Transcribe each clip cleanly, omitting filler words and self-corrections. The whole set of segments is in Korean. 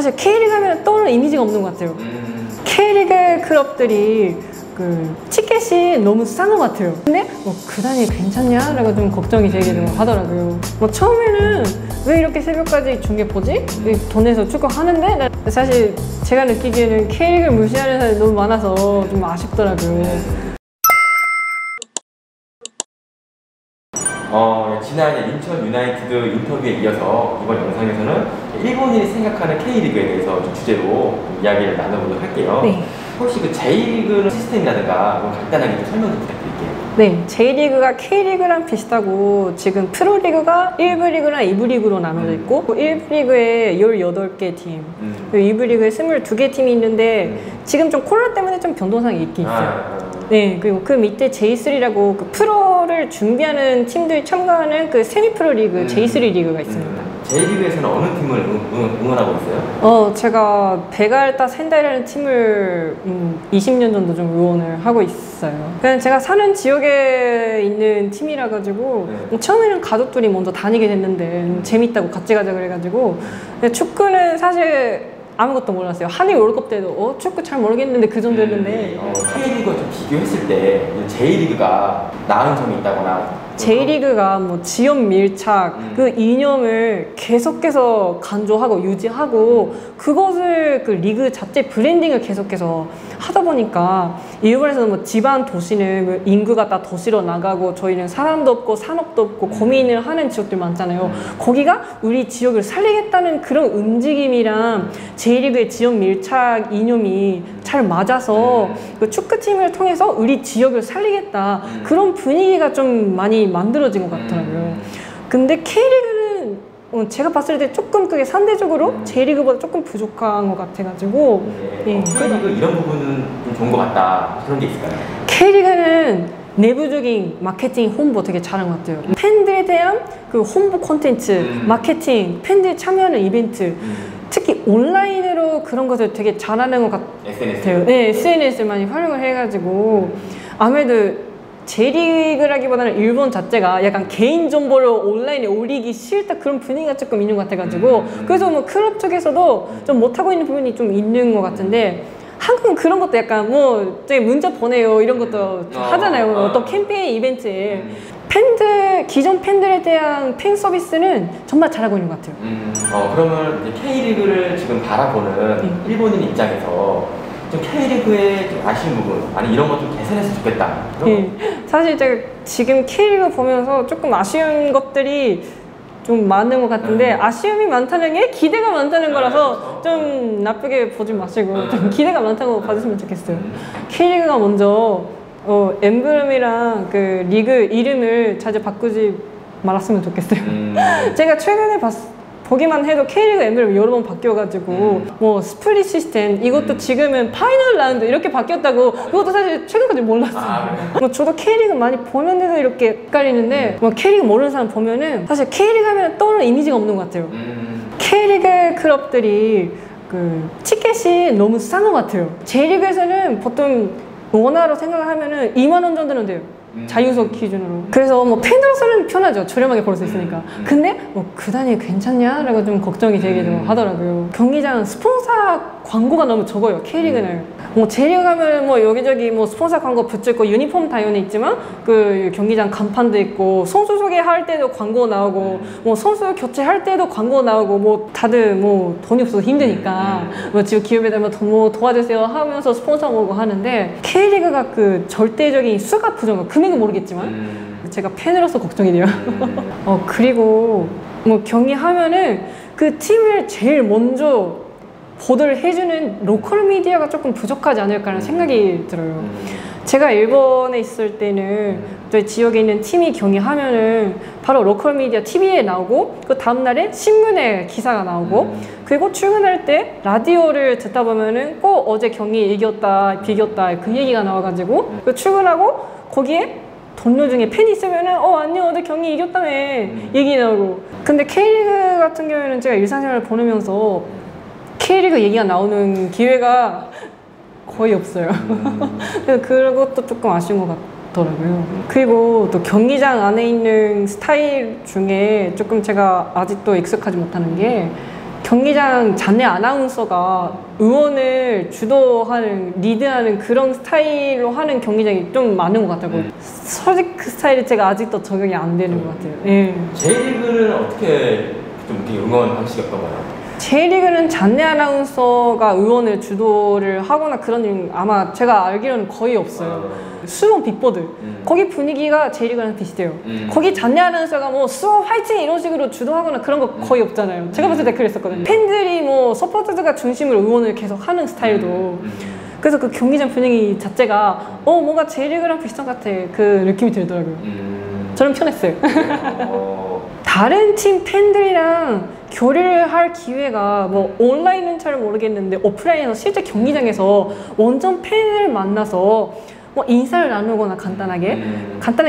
사실 K리그 하면 떠오르는 이미지가 없는 것 같아요. K리그 클럽들이 그 티켓이 너무 싼 것 같아요. 근데 뭐 구단이 괜찮냐? 라고 좀 걱정이 되기도 하더라고요. 막 처음에는 왜 이렇게 새벽까지 중계 보지? 돈 내서 축구하는데? 사실 제가 느끼기에는 K리그를 무시하는 사람이 너무 많아서 좀 아쉽더라고요. 지난 인천유나이티드 인터뷰에 이어서 이번 영상에서는 일본인이 생각하는 K리그에 대해서 좀 주제로 이야기를 나눠보도록 할게요. 네. 혹시 그 J-리그 시스템이라든가 간단하게 좀 설명 좀 부탁드릴게요. 네, J-리그가 K리그랑 비슷하고 지금 프로리그가 1부 리그랑 2부 리그로 나눠져 있고 1부 리그에 18개 팀, 2부 리그에 22개 팀이 있는데 지금 좀 코로나 때문에 좀 변동성이 있긴 있어요. 네, 그리고 그 밑에 J3라고 그 프로를 준비하는 팀들이 참가하는 그 세미프로 리그 J3 리그가 있습니다. J리그에서는 어느 팀을 응원하고 있어요? 제가 베갈타 센다이라는 팀을 20년 정도 좀 응원을 하고 있어요. 그냥 제가 사는 지역에 있는 팀이라 가지고 처음에는 가족들이 먼저 다니게 됐는데 재밌다고 같이 가자 그래가지고. 근데 축구는 사실 아무것도 몰랐어요. 한일 월드컵 때도 축구 잘 모르겠는데 그 정도였는데 K리그와 좀 비교했을 때 J리그가 나은 점이 있다거나 J리그가 뭐 지역 밀착 그 이념을 계속해서 간조하고 유지하고 그것을 그 리그 자체 브랜딩을 계속해서 하다 보니까 일본에서는 뭐 지방 도시는 인구가 다 도시로 나가고 저희는 사람도 없고 산업도 없고 고민을 하는 지역들 많잖아요. 거기가 우리 지역을 살리겠다는 그런 움직임이랑 J리그의 지역 밀착 이념이 잘 맞아서 그 축구팀을 통해서 우리 지역을 살리겠다 그런 분위기가 좀 많이 만들어진 것 같더라고요. 근데 K리그는 제가 봤을 때 조금 그게 상대적으로 J리그보다 조금 부족한 것 같아가지고 네. K리그 이런 부분은 좀 좋은 것 같다. 그런 게 있을까요? K리그는 내부적인 마케팅, 홍보 되게 잘한 것 같아요. 팬들에 대한 그 홍보 콘텐츠, 마케팅, 팬들이 참여하는 이벤트 특히 온라인으로 그런 것을 되게 잘하는 것 같아요. 네, SNS를 많이 활용을 해가지고 아무래도 J리그라기보다는 일본 자체가 약간 개인정보를 온라인에 올리기 싫다 그런 분위기가 조금 있는 것 같아가지고 그래서 뭐 클럽 쪽에서도 좀 못하고 있는 부분이 좀 있는 것 같은데 한국은 그런 것도 약간 뭐 저기 문자 보내요 이런 것도 하잖아요. 어떤 캠페인 이벤트에 팬들, 기존 팬들에 대한 팬 서비스는 정말 잘하고 있는 것 같아요. 그러면 이제 K리그를 지금 바라보는 일본인 입장에서 좀 K리그의 좀 아쉬운 부분, 아니 이런 것 좀 개선했으면 좋겠다. 네. 사실 제가 지금 K리그 보면서 조금 아쉬운 것들이 좀 많은 것 같은데 아쉬움이 많다는 게 기대가 많다는 거라서 좀 나쁘게 보지 마시고 좀 기대가 많다고 봐주시면 좋겠어요. K리그가 먼저 엠블럼이랑 그 리그 이름을 자주 바꾸지 말았으면 좋겠어요. 제가 최근에 보기만 해도 K리그 엠블럼이 여러 번 바뀌어가지고 뭐 스플릿 시스템 이것도 지금은 파이널 라운드 이렇게 바뀌었다고 그것도 사실 최근까지 몰랐어요. 뭐 저도 K리그 많이 보는데도 이렇게 헷갈리는데 뭐 K리그 모르는 사람 보면은 사실 K리그 하면 떠오르는 이미지가 없는 것 같아요. K리그 클럽들이 그 티켓이 너무 싼 것 같아요. J리그에서는 보통 원화로 생각을 하면은 2만 원 정도는 돼요. 자유석 기준으로. 그래서 뭐 팬으로서는 편하죠. 저렴하게 벌 수 있으니까. 근데 뭐 구단이 괜찮냐? 라고 좀 걱정이 되기도 하더라고요. 경기장 스폰서 광고가 너무 적어요. K리그는. 뭐 J리그 가면 뭐 여기저기 뭐 스폰서 광고 붙여있고 유니폼 당연히 있지만 그 경기장 간판도 있고 선수 소개할 때도 광고 나오고 뭐 선수 교체할 때도 광고 나오고 뭐 다들 뭐 돈이 없어서 힘드니까 뭐 지금 기업에다 뭐 도와주세요 하면서 스폰서 오고 하는데 K리그가 그 절대적인 수가 부정 금액은 모르겠지만 제가 팬으로서 걱정이 돼요. 그리고 뭐 경기하면은 그 팀을 제일 먼저 보도를 해주는 로컬 미디어가 조금 부족하지 않을까라는 생각이 들어요. 제가 일본에 있을 때는 저희 지역에 있는 팀이 경기하면은 바로 로컬 미디어 TV에 나오고 그 다음날에 신문에 기사가 나오고 그리고 출근할 때 라디오를 듣다 보면은 꼭 어제 경기 이겼다 비겼다 그 얘기가 나와가지고 출근하고 거기에 동료 중에 팬이 있으면은 안녕 어제 경기 이겼다며 얘기 나오고. 근데 K리그 같은 경우에는 제가 일상생활을 보내면서 K리그 얘기가 나오는 기회가 거의 없어요. 그것도 조금 아쉬운 것 같더라고요. 그리고 또 경기장 안에 있는 스타일 중에 조금 제가 아직도 익숙하지 못하는 게 경기장 잔내 아나운서가 의원을 주도하는, 리드하는 그런 스타일로 하는 경기장이 좀 많은 것 같아요. 네. 솔직히 그 스타일이 제가 아직도 적용이 안 되는 것 같아요. 네. J리그는 어떻게 좀 응원 방식이 어떤 거예요? J리그는 잔내 아나운서가 의원을 주도를 하거나 그런 일은 아마 제가 알기로는 거의 없어요. 수원 빅보드 거기 분위기가 J리그랑 비슷해요. 거기 잔내 아나운서가 뭐 수원 화이팅 이런 식으로 주도하거나 그런 거 거의 없잖아요. 제가 봤을 때 그랬었거든요. 팬들이 뭐 서포터즈가 중심으로 응원을 계속 하는 스타일도 그래서 그 경기장 분위기 자체가 뭔가 J리그랑 비슷한 것 같아, 그 느낌이 들더라고요. 저는 편했어요. 다른 팀 팬들이랑 교류를 할 기회가 뭐 온라인은 잘 모르겠는데 오프라인에서 실제 경기장에서 원정 팬을 만나서 뭐 인사를 나누거나 간단하게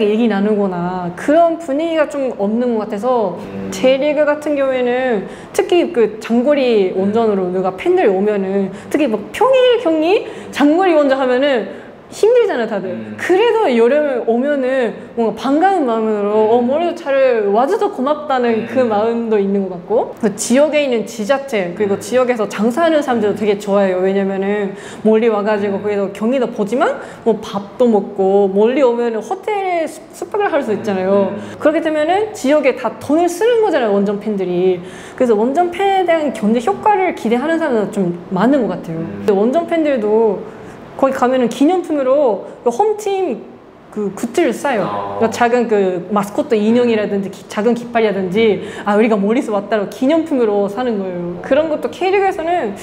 얘기 나누거나 그런 분위기가 좀 없는 것 같아서 J리그 같은 경우에는 특히 그 장거리 원정으로 누가 팬들이 오면은 특히 뭐 평일 경기 장거리 원정 하면은 힘들잖아요 다들. 그래도 여름에 오면은 뭔가 반가운 마음으로 머리도 잘 와줘서 고맙다는 그 마음도 있는 것 같고, 그 지역에 있는 지자체 그리고 지역에서 장사하는 사람들도 되게 좋아해요. 왜냐면은 멀리 와가지고 거기서 경기도 보지만 뭐 밥도 먹고 멀리 오면은 호텔에 숙박을 할 수 있잖아요. 그렇게 되면은 지역에 다 돈을 쓰는 거잖아요 원정 팬들이. 그래서 원정 팬에 대한 경제 효과를 기대하는 사람도 좀 많은 것 같아요. 근데 원정 팬들도 거기 가면은 기념품으로 그 홈팀 그 굿즈를 싸요. 그러니까 작은 그 마스코트 인형이라든지 작은 깃발이라든지 우리가 멀리서 왔다고 기념품으로 사는 거예요. 그런 것도 K리그에서는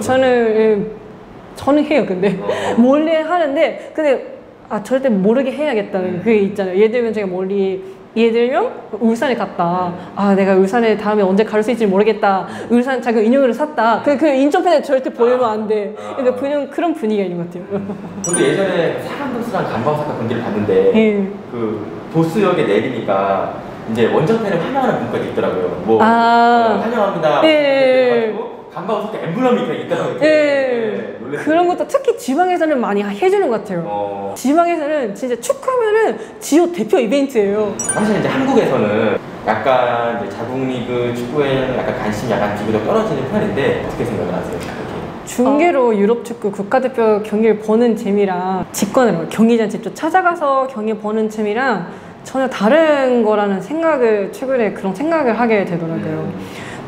저는 해요. 근데 멀리 하는데 근데 절대 모르게 해야겠다는 그게 있잖아요. 예를 들면 제가 예를 들면 울산에 갔다. 내가 울산에 다음에 언제 갈 수 있을지 모르겠다. 울산 작은 인형을 샀다. 그 인천팬에 절대 보이면 안 돼. 그러니까 그런 분위기가 있는 것 같아요. 저도 예전에 사간도스랑 감방사가 경기를 봤는데 그 도수역에 내리니까 이제 원정팬을 환영하는 분까지 있더라고요. 뭐 환영합니다. 감방사가 엠블럼이 되게 있더라고요. 그런 것도 특히 지방에서는 많이 해주는 것 같아요. 지방에서는 진짜 축구하면은 지역 대표 이벤트예요. 사실 이제 한국에서는 약간 이제 자국리그 축구에는 약간 관심이 지구적 떨어지는 편인데 어떻게 생각을 하세요? 중계로 유럽 축구 국가대표 경기를 보는 재미랑 직관으로 경기장 직접 찾아가서 경기 보는 재미랑 전혀 다른 거라는 생각을 최근에 그런 생각을 하게 되더라고요.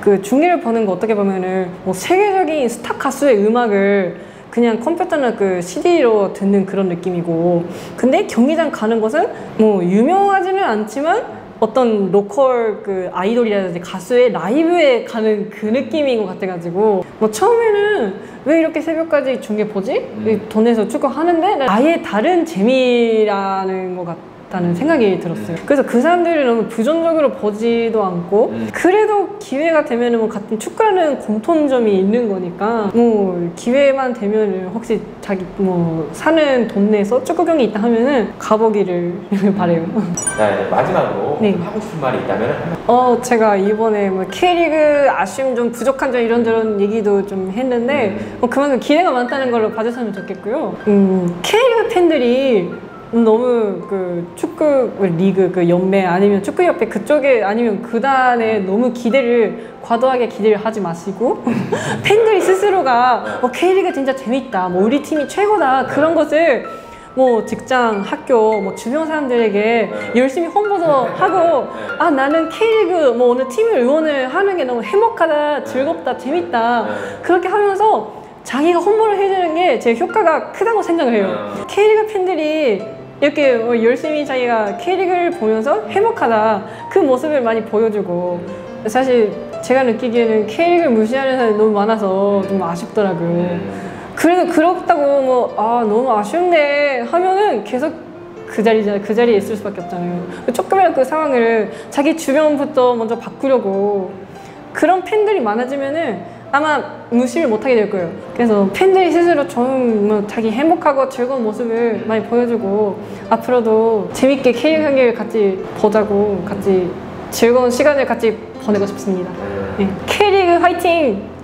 그 중계를 보는 거 어떻게 보면은 뭐 세계적인 스타 가수의 음악을 그냥 컴퓨터나 그 CD로 듣는 그런 느낌이고, 근데 경기장 가는 것은 뭐 유명하지는 않지만 어떤 로컬 그 아이돌이라든지 가수의 라이브에 가는 그 느낌인 것 같아가지고 뭐 처음에는 왜 이렇게 새벽까지 중계 보지? 돈에서 축구하는데 아예 다른 재미라는 것 같다는 생각이 들었어요. 그래서 그 사람들을 너무 부정적으로 보지도 않고 그래도 기회가 되면은 뭐 같은 축구하는 공통점이 있는 거니까 뭐 기회만 되면은 혹시 자기 뭐 사는 동네에서 축구 경기 있다 하면은 가보기를 바래요. 마지막으로 하고 싶은 말이 있다면? 제가 이번에 뭐 K리그 아쉬움 좀 부족한 점 이런저런 얘기도 좀 했는데 뭐 그만큼 기회가 많다는 걸로 봐주셨으면 좋겠고요. K리그 팬들이 너무 그 축구 리그 그 연맹 아니면 축구협회 그쪽에 아니면 구단에 너무 과도하게 기대를 하지 마시고 팬들이 스스로가 K리그 진짜 재밌다, 뭐 우리 팀이 최고다 그런 것을 뭐 직장, 학교, 뭐 주변 사람들에게 열심히 홍보도 하고 나는 K리그 뭐 어느 팀을 응원을 하는 게 너무 행복하다, 즐겁다, 재밌다 그렇게 하면서 자기가 홍보를 해주는 게 제 효과가 크다고 생각을 해요. K리그 팬들이 이렇게 열심히 자기가 K리그를 보면서 행복하다 그 모습을 많이 보여주고, 사실 제가 느끼기에는 K리그를 무시하는 사람이 너무 많아서 좀 아쉽더라고요. 그래도 그렇다고 뭐 너무 아쉬운데 하면은 계속 그 자리에 있을 수밖에 없잖아요. 조금이라도 그 상황을 자기 주변부터 먼저 바꾸려고 그런 팬들이 많아지면은 아마 무시를 못하게 될 거예요. 그래서 팬들이 스스로 좀 자기 행복하고 즐거운 모습을 많이 보여주고 앞으로도 재밌게 K리그 경기를 같이 보자고, 같이 즐거운 시간을 같이 보내고 싶습니다. K리그 화이팅!